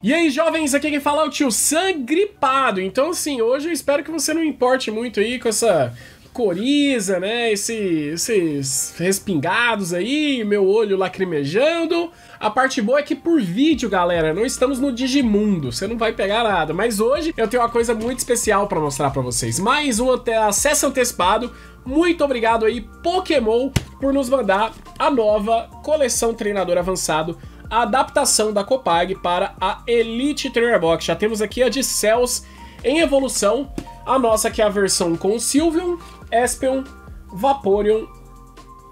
E aí, jovens, aqui quem fala é o tio Sam gripado. Então, assim, hoje eu espero que você não importe muito aí com essa coriza, né, esses respingados aí, meu olho lacrimejando. A parte boa é que por vídeo, galera, não estamos no Digimundo, você não vai pegar nada. Mas hoje eu tenho uma coisa muito especial pra mostrar pra vocês. Mais um acesso antecipado. Muito obrigado aí, Pokémon, por nos mandar a nova Coleção Treinador Avançado, a adaptação da Copag para a Elite Trainer Box. Já temos aqui a de Céus em evolução. A nossa que é a versão com Sylveon, Espeon, Vaporeon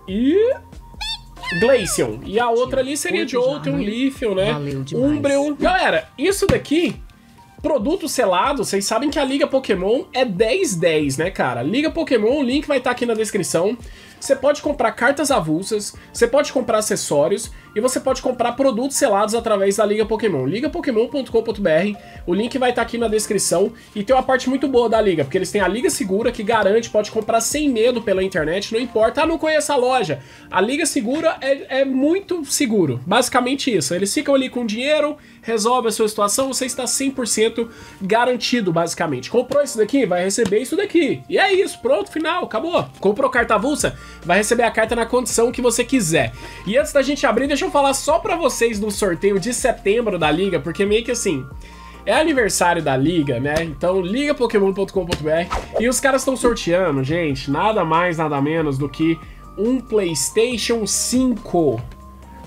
e Glaceon. E a outra ali seria de Jolteon, Lifion, né? Umbreon. Galera, isso daqui, produto selado, vocês sabem que a Liga Pokémon é 10/10, né, cara? Liga Pokémon, o link vai estar aqui na descrição. Você pode comprar cartas avulsas, você pode comprar acessórios e você pode comprar produtos selados através da Liga Pokémon. LigaPokémon.com.br, o link vai estar aqui na descrição. E tem uma parte muito boa da Liga, porque eles têm a Liga Segura, que garante, pode comprar sem medo pela internet, não importa. Ah, não conheço a loja. A Liga Segura é muito seguro, basicamente isso. Eles ficam ali com dinheiro, resolve a sua situação, você está 100% garantido, basicamente. Comprou isso daqui, vai receber isso daqui. E é isso, pronto, final, acabou. Comprou carta avulsa, vai receber a carta na condição que você quiser. E antes da gente abrir, deixa eu falar só pra vocês do sorteio de setembro da Liga, porque meio que assim, é aniversário da Liga, né? Então, ligapokémon.com.br. E os caras estão sorteando, gente, nada mais, nada menos do que um PlayStation 5.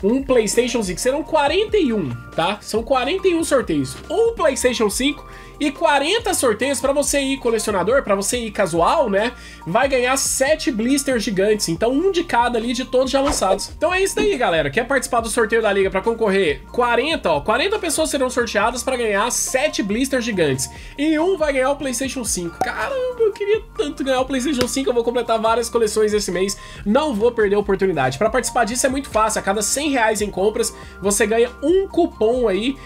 Um PlayStation 5, serão 41, tá? São 41 sorteios. Um PlayStation 5 e 40 sorteios pra você ir colecionador, pra você ir casual, né? Vai ganhar 7 blisters gigantes, então um de cada ali, de todos já lançados. Então é isso daí, galera. Quer participar do sorteio da Liga pra concorrer? 40 pessoas serão sorteadas pra ganhar 7 blisters gigantes. E um vai ganhar o PlayStation 5. Caramba, eu queria tanto ganhar o PlayStation 5, eu vou completar várias coleções esse mês. Não vou perder a oportunidade. Pra participar disso é muito fácil, a cada 100 reais em compras, você ganha um cupom aí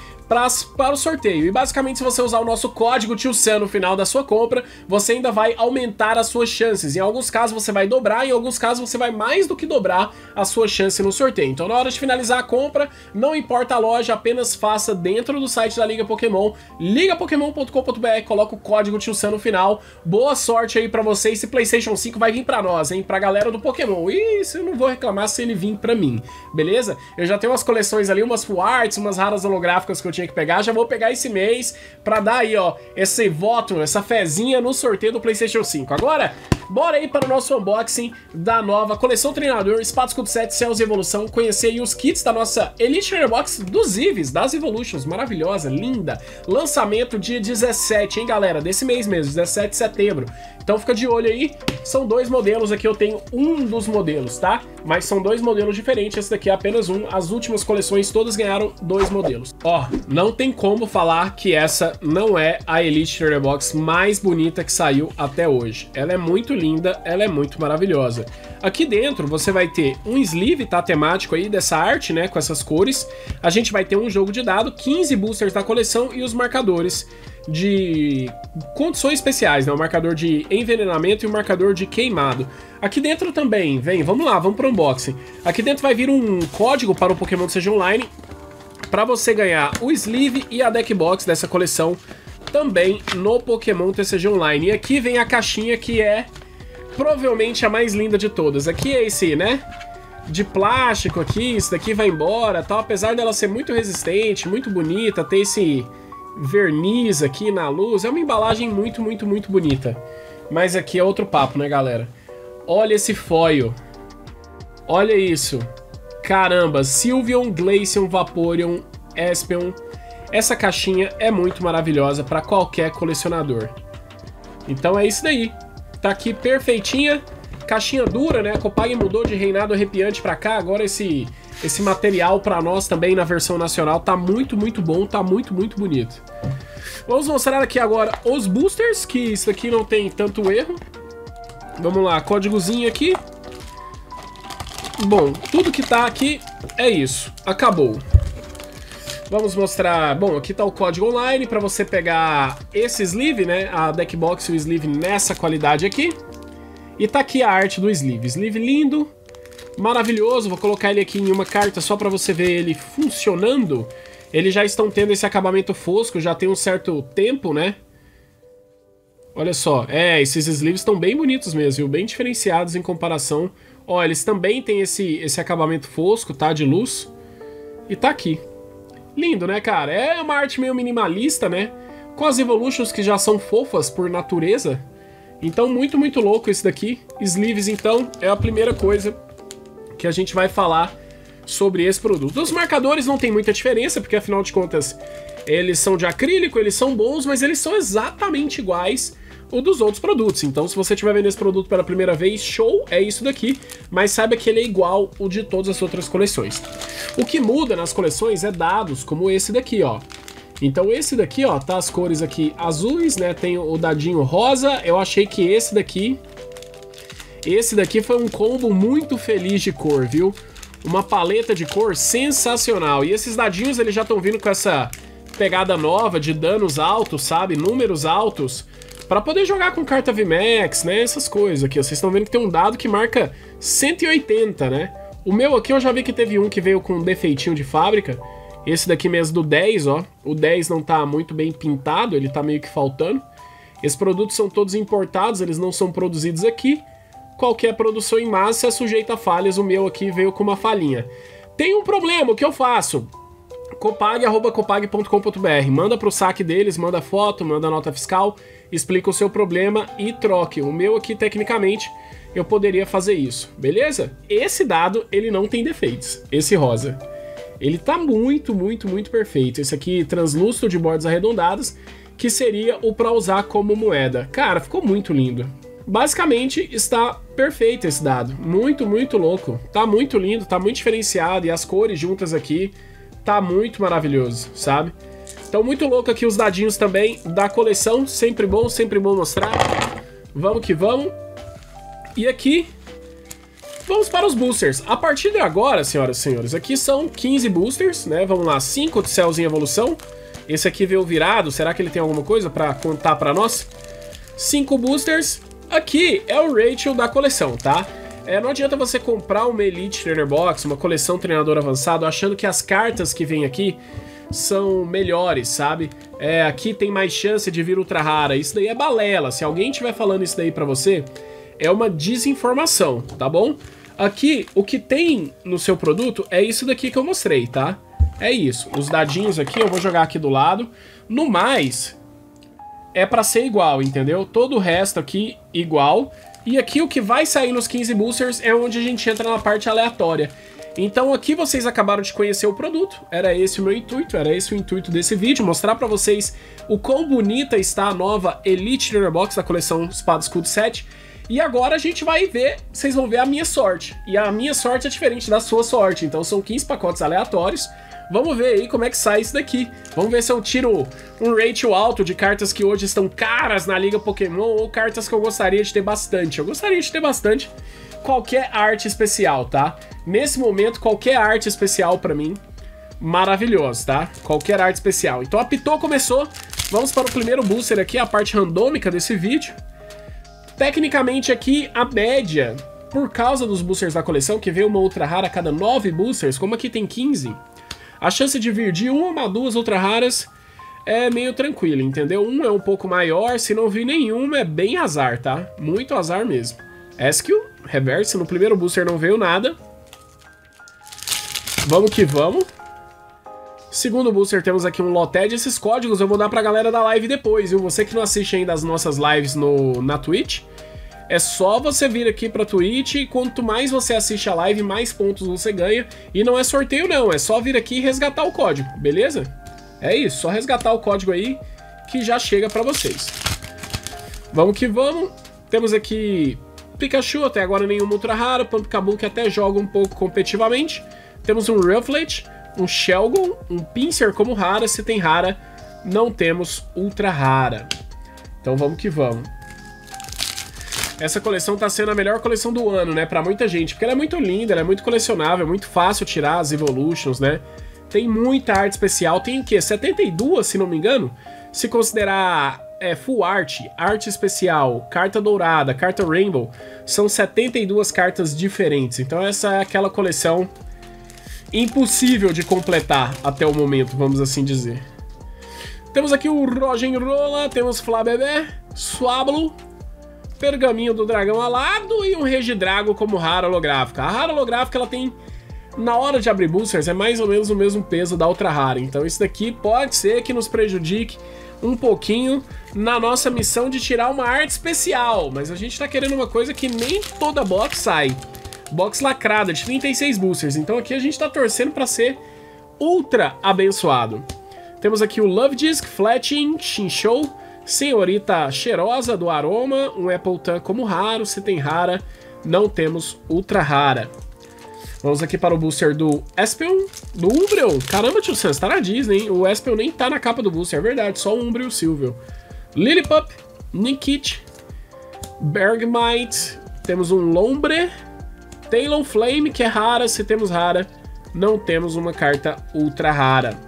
para o sorteio. E basicamente, se você usar o nosso código Tio Sam no final da sua compra, você ainda vai aumentar as suas chances. Em alguns casos você vai dobrar, em alguns casos você vai mais do que dobrar a sua chance no sorteio. Então, na hora de finalizar a compra, não importa a loja, apenas faça dentro do site da Liga Pokémon, ligapokémon.com.br, coloca o código Tio Sam no final. Boa sorte aí pra vocês. Esse PlayStation 5 vai vir pra nós, hein? Pra galera do Pokémon. E isso eu não vou reclamar se ele vir pra mim, beleza? Eu já tenho umas coleções ali, umas full arts, umas raras holográficas que eu tinha que pegar, já vou pegar esse mês pra dar aí, ó, esse voto, essa fezinha no sorteio do PlayStation 5. Agora, bora aí para o nosso unboxing da nova Coleção Treinador, Espada Escudo 7, Céus em evolução, conhecer aí os kits da nossa Elite Trainer Box dos Eevees, das Evolutions, maravilhosa, linda. Lançamento dia 17, hein, galera, desse mês mesmo, 17 de setembro. Então fica de olho aí, são dois modelos aqui, eu tenho um dos modelos, tá? Mas são dois modelos diferentes, esse daqui é apenas um, as últimas coleções todas ganharam dois modelos. Ó, não tem como falar que essa não é a Elite Trainer Box mais bonita que saiu até hoje. Ela é muito linda, ela é muito maravilhosa. Aqui dentro você vai ter um sleeve, tá, temático aí dessa arte, né, com essas cores. A gente vai ter um jogo de dado, 15 boosters da coleção e os marcadores de condições especiais, né? O marcador de envenenamento e o marcador de queimado. Aqui dentro também vem, vamos lá, vamos pro unboxing. Aqui dentro vai vir um código para o Pokémon TCG Online para você ganhar o sleeve e a deck box dessa coleção também no Pokémon TCG Online. E aqui vem a caixinha que é provavelmente a mais linda de todas. Aqui é esse, né? De plástico aqui, isso daqui vai embora, tal. Apesar dela ser muito resistente, muito bonita, ter esse verniz aqui na luz, é uma embalagem muito, muito, muito bonita. Mas aqui é outro papo, né, galera? Olha esse foil. Olha isso. Caramba, Sylveon, Glaceon, Vaporeon, Espeon. Essa caixinha é muito maravilhosa para qualquer colecionador. Então é isso daí. Tá aqui perfeitinha. Caixinha dura, né? A Copag mudou de reinado arrepiante pra cá. Agora esse material pra nós também na versão nacional tá muito, muito bom. Tá muito, muito bonito. Vamos mostrar aqui agora os boosters, que isso aqui não tem tanto erro. Vamos lá, códigozinho aqui. Bom, tudo que tá aqui é isso. Acabou. Vamos mostrar... Bom, aqui tá o código online pra você pegar esse sleeve, né? A deck box e o sleeve nessa qualidade aqui. E tá aqui a arte do sleeve. Sleeve lindo, maravilhoso. Vou colocar ele aqui em uma carta só pra você ver ele funcionando. Eles já estão tendo esse acabamento fosco, já tem um certo tempo, né? Olha só, esses sleeves estão bem bonitos mesmo, viu? Bem diferenciados em comparação. Ó, eles também têm esse acabamento fosco, tá? De luz. E tá aqui. Lindo, né, cara? É uma arte meio minimalista, né? Com as Evolutions que já são fofas por natureza. Então, muito, muito louco esse daqui. Sleeves, então, é a primeira coisa que a gente vai falar sobre esse produto. Os marcadores não tem muita diferença, porque afinal de contas, eles são de acrílico, eles são bons, mas eles são exatamente iguais ou dos outros produtos. Então, se você estiver vendo esse produto pela primeira vez, show, é isso daqui, mas saiba que ele é igual o de todas as outras coleções. O que muda nas coleções é dados, como esse daqui, ó. Então, esse daqui, ó, tá as cores aqui azuis, né, tem o dadinho rosa. Eu achei que esse daqui foi um combo muito feliz de cor, viu? Uma paleta de cor sensacional. E esses dadinhos, eles já estão vindo com essa pegada nova de danos altos, sabe? Números altos, para poder jogar com carta VMAX, né? Essas coisas aqui, ó. Vocês estão vendo que tem um dado que marca 180, né? O meu aqui eu já vi que teve um que veio com um defeitinho de fábrica. Esse daqui mesmo do 10, ó. O 10 não tá muito bem pintado, ele tá meio que faltando. Esses produtos são todos importados, eles não são produzidos aqui. Qualquer produção em massa é sujeita a falhas, o meu aqui veio com uma falhinha. Tem um problema, o que eu faço? Copag, arroba copag.com.br. Manda pro saque deles, manda foto, manda nota fiscal, explica o seu problema e troque. O meu aqui, tecnicamente, eu poderia fazer isso, beleza? Esse dado, ele não tem defeitos, esse rosa. Ele tá muito, muito, muito perfeito. Esse aqui, translúcido de bordas arredondadas, que seria o pra usar como moeda. Cara, ficou muito lindo. Basicamente, está perfeito esse dado. Muito, muito louco. Tá muito lindo, tá muito diferenciado. E as cores juntas aqui, tá muito maravilhoso, sabe? Então, muito louco aqui os dadinhos também da coleção. Sempre bom mostrar. Vamos que vamos. E aqui, vamos para os boosters. A partir de agora, senhoras e senhores, aqui são 15 boosters, né? Vamos lá, 5 de Céus em evolução. Esse aqui veio virado, será que ele tem alguma coisa para contar para nós? 5 boosters. Aqui é o ratio da coleção, tá? Não adianta você comprar uma Elite Trainer Box, uma coleção treinador avançado, achando que as cartas que vem aqui são melhores, sabe? Aqui tem mais chance de vir ultra rara. Isso daí é balela. Se alguém estiver falando isso daí pra você, é uma desinformação, tá bom? Aqui, o que tem no seu produto é isso daqui que eu mostrei, tá? É isso. Os dadinhos aqui, eu vou jogar aqui do lado. No mais, é pra ser igual, entendeu? Todo o resto aqui, igual. E aqui o que vai sair nos 15 boosters é onde a gente entra na parte aleatória. Então aqui vocês acabaram de conhecer o produto. Era esse o meu intuito, era esse o intuito desse vídeo. Mostrar pra vocês o quão bonita está a nova Elite Trainer Box da coleção Espada Escudo 7. E agora a gente vai ver, vocês vão ver a minha sorte. E a minha sorte é diferente da sua sorte. Então são 15 pacotes aleatórios. Vamos ver aí como é que sai isso daqui. Vamos ver se eu tiro um ratio alto de cartas que hoje estão caras na Liga Pokémon ou cartas que eu gostaria de ter bastante. Eu gostaria de ter bastante qualquer arte especial, tá? Nesse momento, qualquer arte especial pra mim, maravilhoso, tá? Qualquer arte especial. Então apitou, começou. Vamos para o primeiro booster aqui, a parte randômica desse vídeo. Tecnicamente aqui, a média, por causa dos boosters da coleção, que veio uma ultra rara a cada 9 boosters, como aqui tem 15... A chance de vir de uma a duas ultra raras é meio tranquila, entendeu? Um é um pouco maior, se não vir nenhuma é bem azar, tá? Muito azar mesmo. Espeon, reverse, no primeiro booster não veio nada. Vamos que vamos. Segundo booster temos aqui um Loted. Esses códigos eu vou dar pra galera da live depois, viu? Você que não assiste ainda as nossas lives na Twitch, é só você vir aqui pra Twitch e quanto mais você assiste a live, mais pontos você ganha. E não é sorteio não, é só vir aqui e resgatar o código, beleza? É isso, só resgatar o código aí que já chega pra vocês. Vamos que vamos. Temos aqui Pikachu, até agora nenhum ultra raro. Pumpkaboo que até joga um pouco competitivamente. Temos um Rufflet, um Shelgon, um Pinscher como rara. Se tem rara, não temos ultra rara. Então vamos que vamos. Essa coleção tá sendo a melhor coleção do ano, né? Pra muita gente, porque ela é muito linda, ela é muito colecionável, é muito fácil tirar as Evolutions, né? Tem muita arte especial, tem o quê? 72, se não me engano? Se considerar full art, arte especial, carta dourada, carta rainbow, são 72 cartas diferentes. Então essa é aquela coleção impossível de completar até o momento, vamos assim dizer. Temos aqui o Roggenrola, temos Flabébé, Swablu, Pergaminho do Dragão Alado e um Regidrago como rara holográfica. A rara holográfica, ela tem, na hora de abrir boosters, é mais ou menos o mesmo peso da ultra rara. Então isso daqui pode ser que nos prejudique um pouquinho na nossa missão de tirar uma arte especial. Mas a gente tá querendo uma coisa que nem toda box sai. Box lacrada de 36 boosters. Então aqui a gente tá torcendo pra ser ultra abençoado. Temos aqui o Love Disc, Fletching, Chinchou, Senhorita Cheirosa do Aroma, um Apple Tan como raro. Se tem rara, não temos ultra rara. Vamos aqui para o booster do Espeon, do Umbreon. Caramba, tio Sam, tá na Disney, hein? O Espeon nem tá na capa do booster, é verdade. Só o Umbreon e o Sylveon. Lillipup, Nikit, Bergmite. Temos um Lombre. Talonflame, que é rara. Se temos rara, não temos uma carta ultra rara.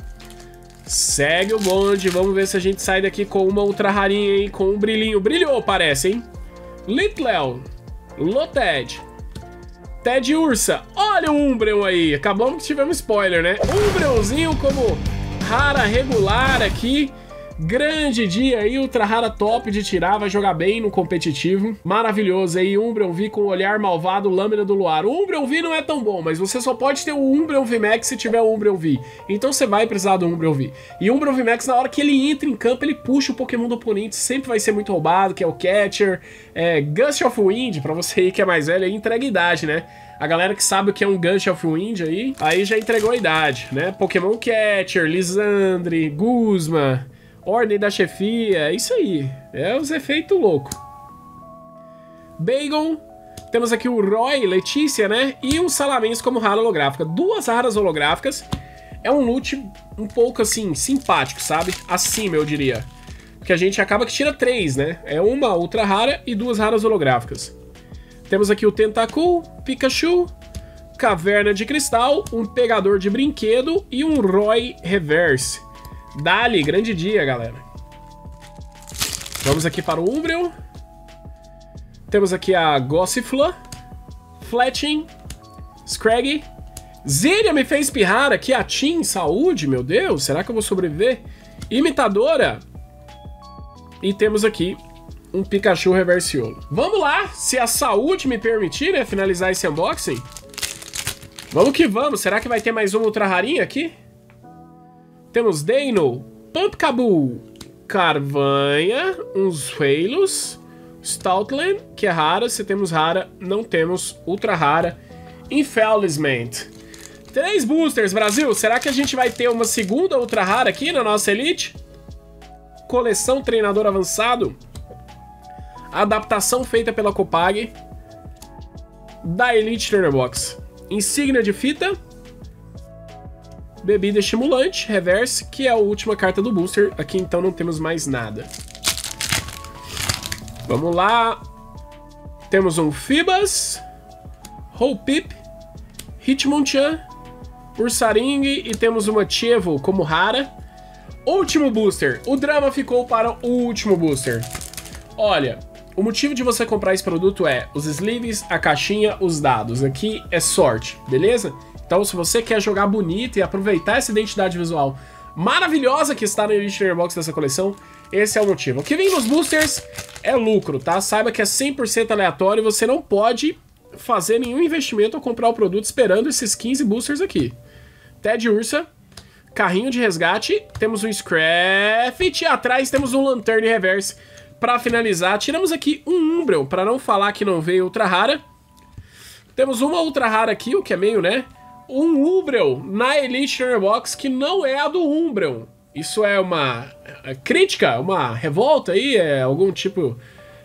Segue o bonde. Vamos ver se a gente sai daqui com uma ultra rarinha, hein? Com um brilhinho. Brilhou, parece, hein? Litleon, Loted, Ted Ursa, olha o Umbreon aí, acabamos que tivemos spoiler, né? Umbreonzinho como rara regular aqui, grande dia aí, ultra rara top de tirar, vai jogar bem no competitivo, maravilhoso aí, Umbreon V com olhar malvado, lâmina do luar. O Umbreon V não é tão bom, mas você só pode ter o Umbreon V Max se tiver o Umbreon V, então você vai precisar do Umbreon V. E o Umbreon V Max, na hora que ele entra em campo, ele puxa o Pokémon do oponente, sempre vai ser muito roubado, que é o Catcher, Gust of Wind, pra você aí que é mais velho, aí entrega idade, né? A galera que sabe o que é um Gunshot of Wind aí já entregou a idade, né? Pokémon Catcher, Lisandre, Guzma, Ordem da Chefia, isso aí. É os efeitos loucos. Bagon. Temos aqui o Roy, Letícia, né? E um Salamence como rara holográfica. Duas raras holográficas. É um loot um pouco, assim, simpático, sabe? Acima, eu diria. Porque a gente acaba que tira três, né? É uma ultra rara e duas raras holográficas. Temos aqui o Tentacool, Pikachu, Caverna de Cristal, um Pegador de Brinquedo e um Roy Reverse. Dali, grande dia, galera. Vamos aqui para o Umbreon. Temos aqui a Gossifleur, Fletching, Scraggy. Ziria me fez espirrar aqui, a Tim, saúde, meu Deus, será que eu vou sobreviver? Imitadora. E temos aqui um Pikachu Reversiolo. Vamos lá, se a saúde me permitir, né, finalizar esse unboxing. Vamos que vamos, será que vai ter mais uma ultra rarinha aqui? Temos Deino, Pumpkaboo, Carvanha, uns Reilos, Stoutland, que é rara. Se temos rara, não temos ultra rara. Infelizmente. 3 boosters, Brasil. Será que a gente vai ter uma segunda ultra rara aqui na nossa Elite? Coleção Treinador Avançado. Adaptação feita pela Copag da Elite Trainer Box. Insígnia de fita. Bebida estimulante, reverse, que é a última carta do booster. Aqui então não temos mais nada. Vamos lá. Temos um Fibas, Holepip, Hitmonchan, Ursaring e temos uma Chevo como rara. Último booster. O drama ficou para o último booster. Olha, o motivo de você comprar esse produto é os sleeves, a caixinha, os dados. Aqui é sorte, beleza? Então, se você quer jogar bonito e aproveitar essa identidade visual maravilhosa que está no Elite Trainer Box dessa coleção, esse é o motivo. O que vem nos boosters é lucro, tá? Saiba que é 100% aleatório e você não pode fazer nenhum investimento ou comprar o produto esperando esses 15 boosters aqui. Ted Ursa, carrinho de resgate, temos um Scraft e atrás temos um Lanterne Reverse. Pra finalizar, tiramos aqui um Umbreon, pra não falar que não veio ultra rara. Temos uma ultra rara aqui, o que é meio, né? Um Umbreon na Elite Trainer Box que não é a do Umbreon. Isso é uma crítica, uma revolta aí, é algum tipo,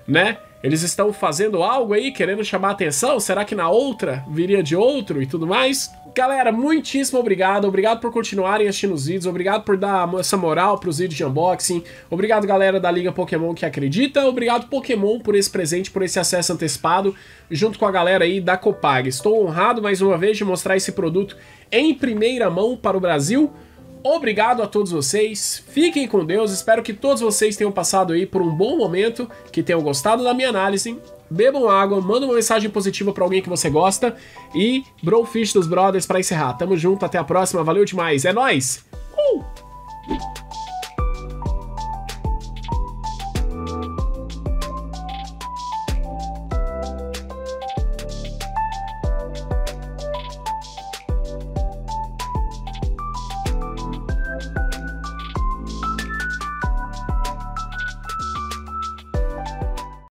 né? Eles estão fazendo algo aí, querendo chamar atenção. Será que na outra viria de outro e tudo mais? Galera, muitíssimo obrigado. Obrigado por continuarem assistindo os vídeos. Obrigado por dar essa moral pros vídeos de unboxing. Obrigado, galera da Liga Pokémon que acredita. Obrigado, Pokémon, por esse presente, por esse acesso antecipado, junto com a galera aí da Copag. Estou honrado, mais uma vez, de mostrar esse produto em primeira mão para o Brasil. Obrigado a todos vocês, fiquem com Deus, espero que todos vocês tenham passado aí por um bom momento, que tenham gostado da minha análise bebam água, manda uma mensagem positiva pra alguém que você gosta e Brofist dos Brothers pra encerrar. Tamo junto, até a próxima, valeu demais, é nóis!